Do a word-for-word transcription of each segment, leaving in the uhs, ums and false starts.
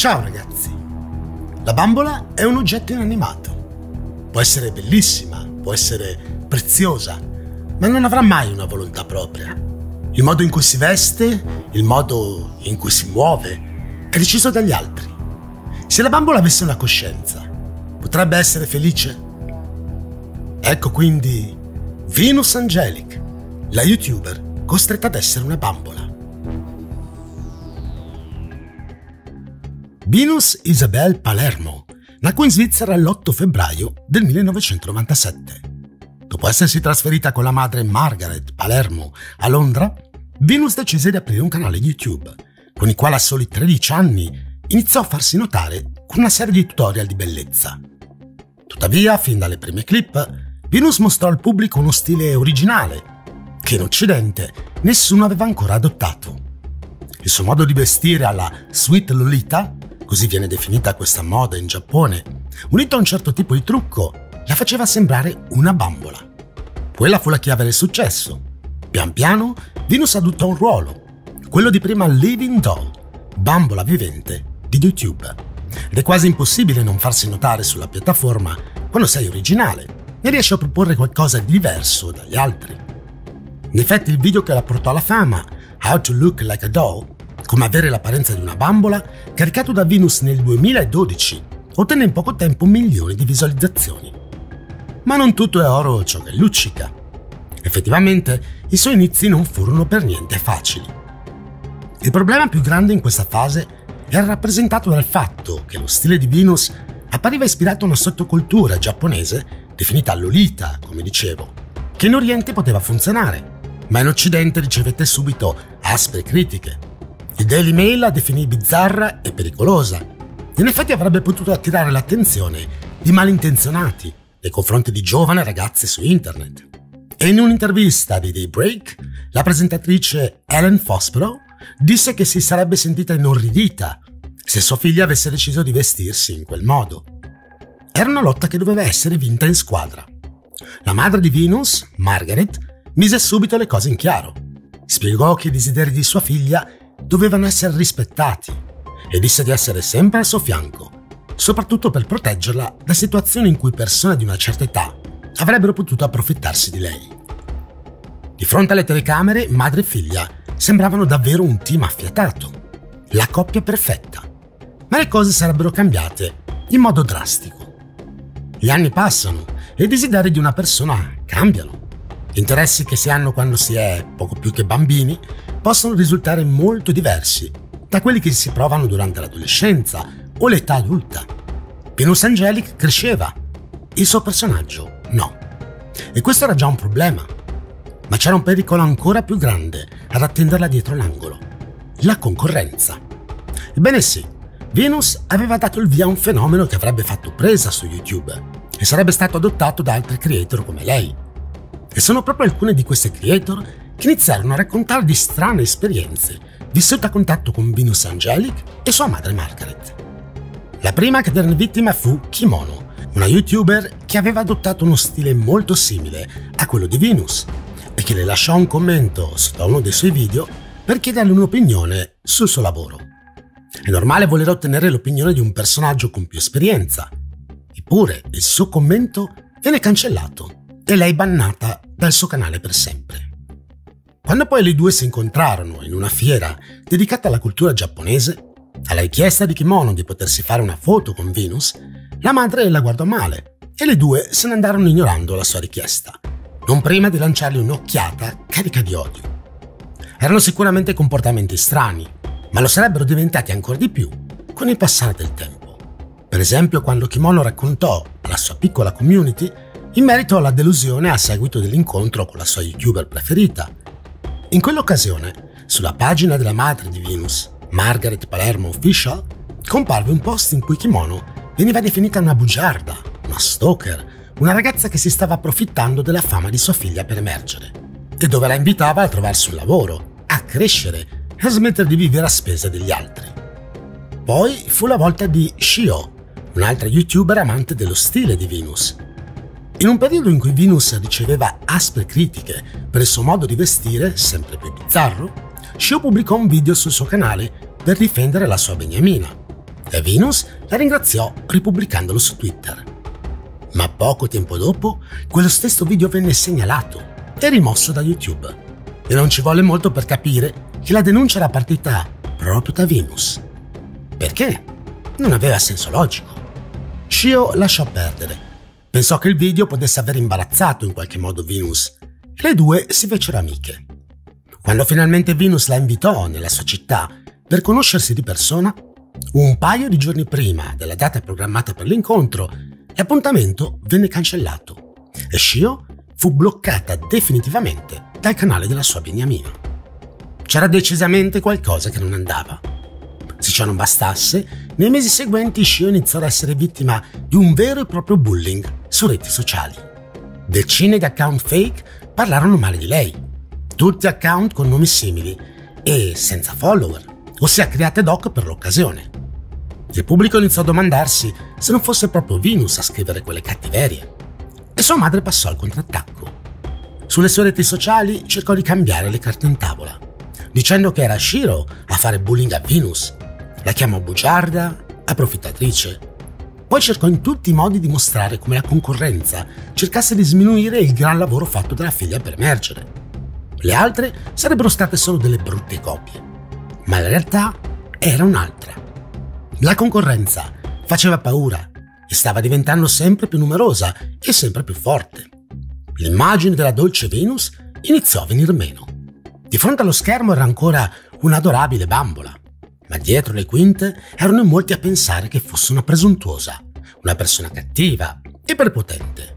Ciao ragazzi! La bambola è un oggetto inanimato. Può essere bellissima, può essere preziosa, ma non avrà mai una volontà propria. Il modo in cui si veste, il modo in cui si muove, è deciso dagli altri. Se la bambola avesse una coscienza, potrebbe essere felice? Ecco quindi Venus Angelic, la youtuber costretta ad essere una bambola. Venus Isabel Palermo nacque in Svizzera l'otto febbraio del millenovecentonovantasette. Dopo essersi trasferita con la madre Margaret Palermo a Londra, Venus decise di aprire un canale YouTube, con il quale a soli tredici anni iniziò a farsi notare con una serie di tutorial di bellezza. Tuttavia, fin dalle prime clip, Venus mostrò al pubblico uno stile originale, che in Occidente nessuno aveva ancora adottato. Il suo modo di vestire alla Sweet Lolita, così viene definita questa moda in Giappone, unito a un certo tipo di trucco, la faceva sembrare una bambola. Quella fu la chiave del successo. Pian piano, Venus adottò un ruolo, quello di prima Living Doll, bambola vivente di YouTube. Ed è quasi impossibile non farsi notare sulla piattaforma quando sei originale e riesci a proporre qualcosa di diverso dagli altri. In effetti il video che la portò alla fama, How to Look Like a Doll, come avere l'apparenza di una bambola, caricato da Venus nel duemiladodici, ottenne in poco tempo milioni di visualizzazioni. Ma non tutto è oro ciò che luccica. Effettivamente, i suoi inizi non furono per niente facili. Il problema più grande in questa fase era rappresentato dal fatto che lo stile di Venus appariva ispirato a una sottocultura giapponese definita Lolita, come dicevo, che in Oriente poteva funzionare, ma in Occidente ricevette subito aspre critiche. Il Daily Mail la definì bizzarra e pericolosa. In effetti avrebbe potuto attirare l'attenzione di malintenzionati nei confronti di giovani ragazze su internet. E in un'intervista di Daybreak, la presentatrice Ellen Fospero disse che si sarebbe sentita inorridita se sua figlia avesse deciso di vestirsi in quel modo. Era una lotta che doveva essere vinta in squadra. La madre di Venus, Margaret, mise subito le cose in chiaro. Spiegò che i desideri di sua figlia dovevano essere rispettati e disse di essere sempre al suo fianco, soprattutto per proteggerla da situazioni in cui persone di una certa età avrebbero potuto approfittarsi di lei. Di fronte alle telecamere, madre e figlia sembravano davvero un team affiatato, la coppia perfetta, ma le cose sarebbero cambiate in modo drastico. Gli anni passano e i desideri di una persona cambiano. Gli interessi che si hanno quando si è poco più che bambini possono risultare molto diversi da quelli che si provano durante l'adolescenza o l'età adulta. Venus Angelic cresceva, il suo personaggio no. E questo era già un problema. Ma c'era un pericolo ancora più grande ad attenderla dietro l'angolo: la concorrenza. Ebbene sì, Venus aveva dato il via a un fenomeno che avrebbe fatto presa su YouTube e sarebbe stato adottato da altri creator come lei. E sono proprio alcune di queste creator che iniziarono a raccontare di strane esperienze vissute a contatto con Venus Angelic e sua madre Margaret. La prima a caderne vittima fu Kimono, una youtuber che aveva adottato uno stile molto simile a quello di Venus e che le lasciò un commento sotto uno dei suoi video per chiederle un'opinione sul suo lavoro. È normale voler ottenere l'opinione di un personaggio con più esperienza, eppure il suo commento venne cancellato e lei bannata dal suo canale per sempre. Quando poi le due si incontrarono in una fiera dedicata alla cultura giapponese, alla richiesta di Kimono di potersi fare una foto con Venus, la madre la guardò male e le due se ne andarono ignorando la sua richiesta, non prima di lanciargli un'occhiata carica di odio. Erano sicuramente comportamenti strani, ma lo sarebbero diventati ancora di più con il passare del tempo. Per esempio, quando Kimono raccontò alla sua piccola community in merito alla delusione a seguito dell'incontro con la sua youtuber preferita. In quell'occasione, sulla pagina della madre di Venus, Margaret Palermo Official, comparve un post in cui Kimono veniva definita una bugiarda, una stalker, una ragazza che si stava approfittando della fama di sua figlia per emergere, e dove la invitava a trovarsi un lavoro, a crescere e a smettere di vivere a spese degli altri. Poi fu la volta di Shio, un'altra youtuber amante dello stile di Venus. In un periodo in cui Venus riceveva aspre critiche per il suo modo di vestire, sempre più bizzarro, Shio pubblicò un video sul suo canale per difendere la sua beniamina. e Venus la ringraziò ripubblicandolo su Twitter. Ma poco tempo dopo, quello stesso video venne segnalato e rimosso da YouTube, e non ci volle molto per capire che la denuncia era partita proprio da Venus. Perché? Non aveva senso logico. Shio lasciò perdere. Pensò che il video potesse aver imbarazzato in qualche modo Venus. Le due si fecero amiche. Quando finalmente Venus la invitò nella sua città per conoscersi di persona, un paio di giorni prima della data programmata per l'incontro, l'appuntamento venne cancellato e Shio fu bloccata definitivamente dal canale della sua beniamina. C'era decisamente qualcosa che non andava. Se ciò non bastasse, nei mesi seguenti Shio iniziò ad essere vittima di un vero e proprio bullying su reti sociali. Decine di account fake parlarono male di lei, tutti account con nomi simili e senza follower, ossia create ad hoc per l'occasione. Il pubblico iniziò a domandarsi se non fosse proprio Venus a scrivere quelle cattiverie, e sua madre passò al contrattacco. Sulle sue reti sociali cercò di cambiare le carte in tavola, dicendo che era Shio a fare bullying a Venus. La chiamò bugiarda, approfittatrice. Poi cercò in tutti i modi di mostrare come la concorrenza cercasse di sminuire il gran lavoro fatto dalla figlia per emergere. Le altre sarebbero state solo delle brutte copie, ma la realtà era un'altra. La concorrenza faceva paura e stava diventando sempre più numerosa e sempre più forte. L'immagine della dolce Venus iniziò a venir meno. Di fronte allo schermo era ancora un'adorabile bambola, ma dietro le quinte erano in molti a pensare che fosse una presuntuosa, una persona cattiva e prepotente.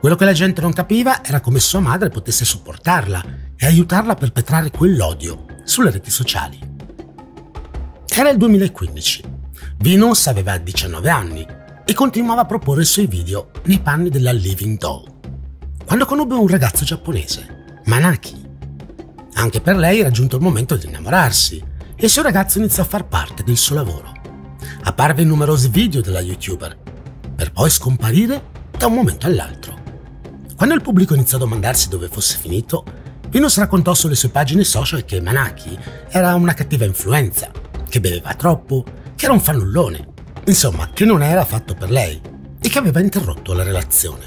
Quello che la gente non capiva era come sua madre potesse supportarla e aiutarla a perpetrare quell'odio sulle reti sociali. Era il duemilaquindici, Venus aveva diciannove anni e continuava a proporre i suoi video nei panni della Living Doll, quando conobbe un ragazzo giapponese, Manaki. Anche per lei era giunto il momento di innamorarsi e il suo ragazzo iniziò a far parte del suo lavoro. Apparve in numerosi video della YouTuber, per poi scomparire da un momento all'altro. Quando il pubblico iniziò a domandarsi dove fosse finito, Venus raccontò sulle sue pagine social che Manaki era una cattiva influenza, che beveva troppo, che era un fannullone, insomma che non era fatto per lei e che aveva interrotto la relazione.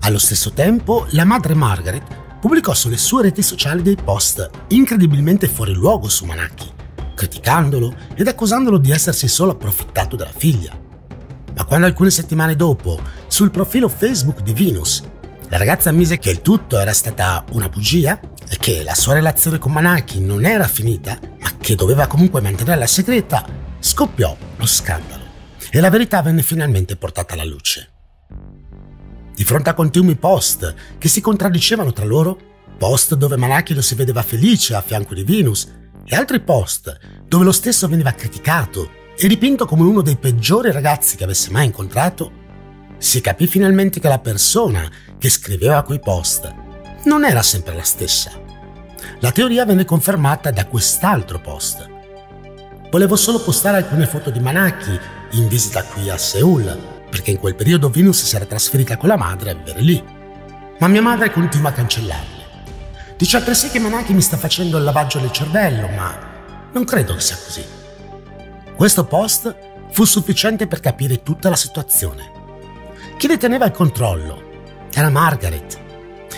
Allo stesso tempo la madre Margaret pubblicò sulle sue reti sociali dei post incredibilmente fuori luogo su Manaki, criticandolo ed accusandolo di essersi solo approfittato della figlia. Ma quando alcune settimane dopo, sul profilo Facebook di Venus, la ragazza ammise che il tutto era stata una bugia e che la sua relazione con Manaki non era finita, ma che doveva comunque mantenerla segreta, scoppiò lo scandalo e la verità venne finalmente portata alla luce. Di fronte a continui post che si contraddicevano tra loro, post dove Manaki lo si vedeva felice a fianco di Venus e altri post dove lo stesso veniva criticato e dipinto come uno dei peggiori ragazzi che avesse mai incontrato, si capì finalmente che la persona che scriveva quei post non era sempre la stessa. La teoria venne confermata da quest'altro post. Volevo solo postare alcune foto di Manaki in visita qui a Seoul, perché in quel periodo Venus si era trasferita con la madre a vivere lì. Ma mia madre continua a cancellarle. Dice altresì che Manaki mi sta facendo il lavaggio del cervello, ma non credo che sia così. Questo post fu sufficiente per capire tutta la situazione. Chi deteneva il controllo era Margaret.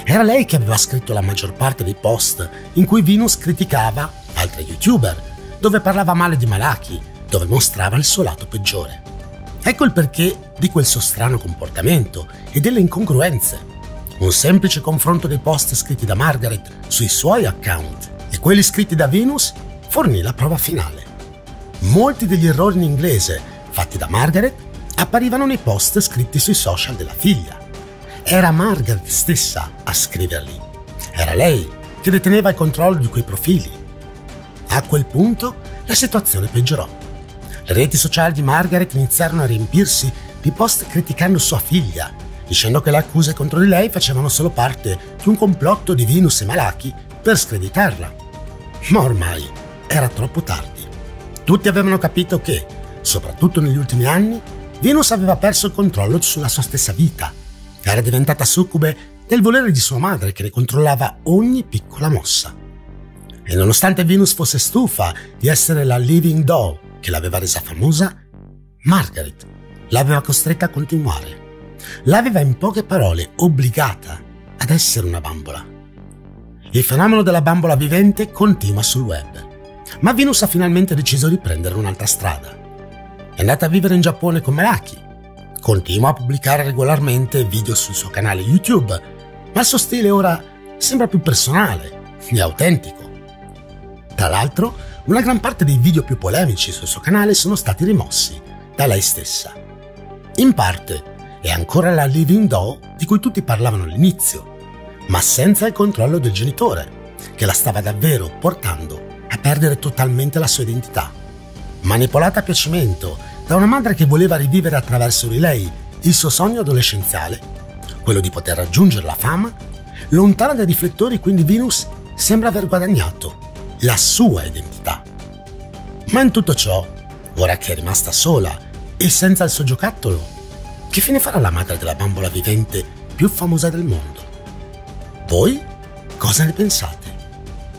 Era lei che aveva scritto la maggior parte dei post in cui Venus criticava altri YouTuber, dove parlava male di Manaki, dove mostrava il suo lato peggiore. Ecco il perché di quel suo strano comportamento e delle incongruenze. Un semplice confronto dei post scritti da Margaret sui suoi account e quelli scritti da Venus fornì la prova finale. Molti degli errori in inglese fatti da Margaret apparivano nei post scritti sui social della figlia. Era Margaret stessa a scriverli. Era lei che deteneva il controllo di quei profili. A quel punto la situazione peggiorò. Le reti sociali di Margaret iniziarono a riempirsi di post criticando sua figlia, dicendo che le accuse contro di lei facevano solo parte di un complotto di Venus e Manaki per screditarla. Ma ormai era troppo tardi. Tutti avevano capito che, soprattutto negli ultimi anni, Venus aveva perso il controllo sulla sua stessa vita, era diventata succube del volere di sua madre che ne controllava ogni piccola mossa. E nonostante Venus fosse stufa di essere la Living Doll che l'aveva resa famosa, Margaret l'aveva costretta a continuare. L'aveva in poche parole obbligata ad essere una bambola. Il fenomeno della bambola vivente continua sul web, ma Venus ha finalmente deciso di prendere un'altra strada. È andata a vivere in Giappone con Manaki, continua a pubblicare regolarmente video sul suo canale YouTube, ma il suo stile ora sembra più personale e autentico. Tra l'altro, una gran parte dei video più polemici sul suo canale sono stati rimossi da lei stessa. In parte è ancora la Living Doll di cui tutti parlavano all'inizio, ma senza il controllo del genitore, che la stava davvero portando a perdere totalmente la sua identità. Manipolata a piacimento da una madre che voleva rivivere attraverso di lei il suo sogno adolescenziale, quello di poter raggiungere la fama, lontana dai riflettori, quindi Venus sembra aver guadagnato la sua identità. Ma in tutto ciò, ora che è rimasta sola e senza il suo giocattolo, che fine farà la madre della bambola vivente più famosa del mondo? Voi cosa ne pensate?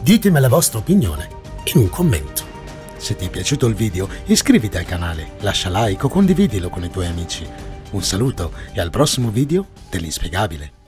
Ditemi la vostra opinione in un commento. Se ti è piaciuto il video, iscriviti al canale, lascia like o condividilo con i tuoi amici. Un saluto e al prossimo video dell'Inspiegabile.